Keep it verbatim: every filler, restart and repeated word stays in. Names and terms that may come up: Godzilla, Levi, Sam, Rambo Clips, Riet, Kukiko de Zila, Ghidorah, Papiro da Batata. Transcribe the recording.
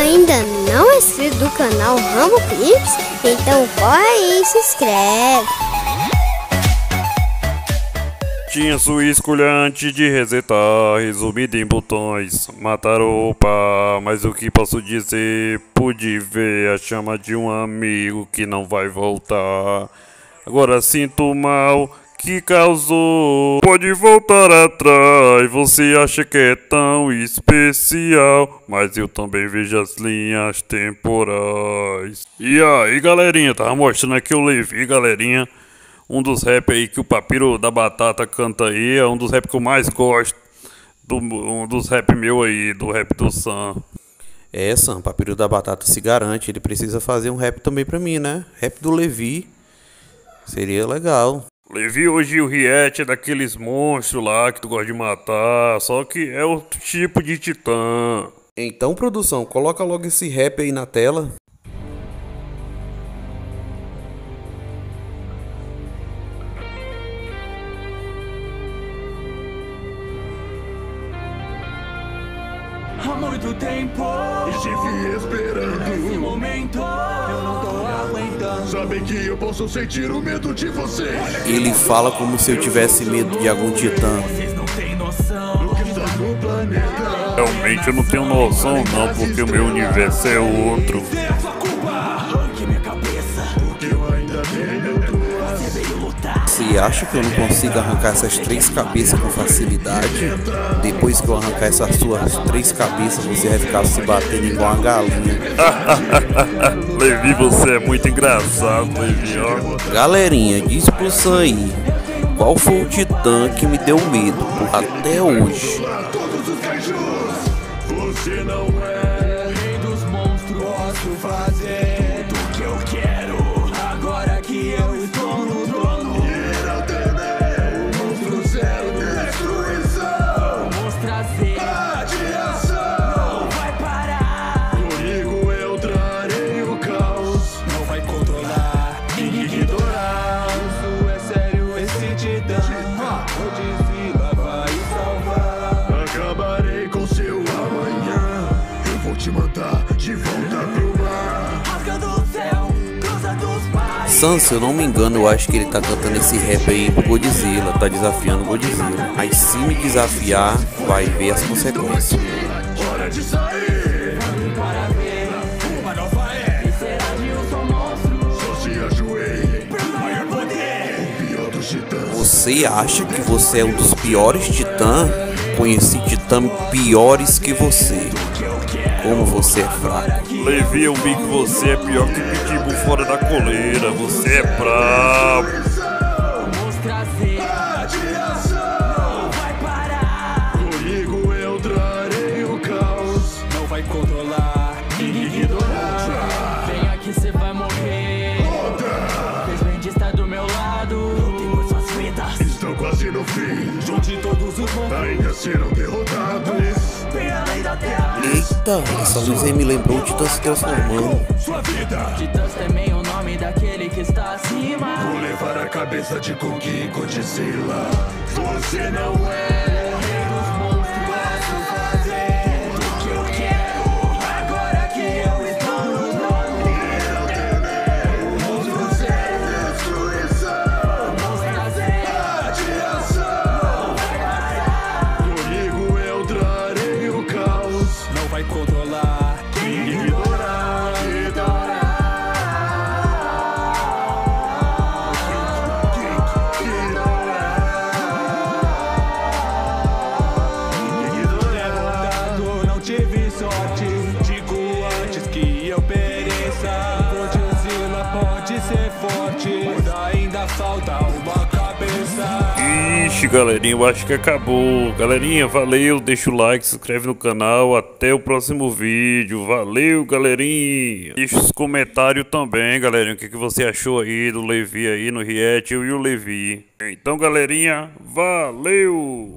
ainda não é inscrito do canal Rambo Clips, então corre aí e se inscreve. Tinha sua escolha antes de resetar, resumida em botões, matar ou pá, mas o que posso dizer? Pude ver a chama de um amigo que não vai voltar. Agora sinto mal que causou. Pode voltar atrás, você acha que é tão especial, mas eu também vejo as linhas temporais. E aí galerinha, tava mostrando aqui o Levi, galerinha, um dos rap aí que o Papiro da Batata canta aí, é um dos rap que eu mais gosto, do, um dos rap meu aí, do rap do Sam. É, Sam, Papiro da Batata se garante, ele precisa fazer um rap também pra mim, né? Rap do Levi, seria legal. Levi hoje e o Riet é daqueles monstros lá que tu gosta de matar, só que é outro tipo de titã. Então, produção, coloca logo esse rap aí na tela. Há muito tempo estive esperando esse momento. Eu não tô aguentando. Sabe que eu posso sentir o medo de vocês. Ele fala como se eu tivesse medo de algum titã. Vocês não têm noção do que está no planeta. Realmente eu não tenho noção não, porque o meu universo é outro. Você acha que eu não consigo arrancar essas três cabeças com facilidade? Depois que eu arrancar essas suas três cabeças, você vai ficar se batendo igual uma galinha. Levi, você é muito engraçado, Levi, ó. Galerinha, diz pro Sam aí, qual foi o titã que me deu medo até hoje? Você não é rei dos monstros, posso fazer o que eu quero agora que eu estou no trono. Sam, se eu não me engano, eu acho que ele tá cantando esse rap aí pro Godzilla, tá desafiando o Godzilla. Aí se me desafiar, vai ver as consequências. Hora de sair! Para ver, uma nova é! E será que eu sou monstro? Só se ajoelhe, pra maior poder! O pior dos titãs. Você acha que você é um dos piores titãs? Conheci titãs piores que você. Como você é fraco. Levi, eu vi que você é pior que Pitbull fora da coleira. Você é brabo. Não vai parar. Comigo eu trarei o caos. Não vai controlar. Ghidorah. Vem aqui, cê vai morrer. Felizmente está do meu lado. Não tem mais suas vidas. Estou quase no fim. Junte todos os bons. Ainda serão derrotados. Eita, essa luz aí me lembrou o Titã se transformando. Titãs também é o nome daquele que está acima. Vou levar a cabeça de Kukiko de Zila. Você não é rei dos monstros, posso fazer o que eu quero agora que eu estou no trono. Eu tenho o monstro zero, destruição. Vamos trazer a direção. Não vai parar. Comigo eu trarei. Não vai controlar. Ghidorah, Ghidorah, Ghidorah, Ghidorah. Lutado, não tive sorte. Digo antes que eu pereça. Godzilla pode ser forte, mas ainda falta uma cabeça. Ixi, galerinha, eu acho que acabou. Galerinha, valeu, deixa o like, se inscreve no canal, até o próximo vídeo. Valeu, galerinha. Deixa os comentários também, galerinha, o que, que você achou aí do Levi aí, no Riet, eu e o Levi. Então, galerinha, valeu!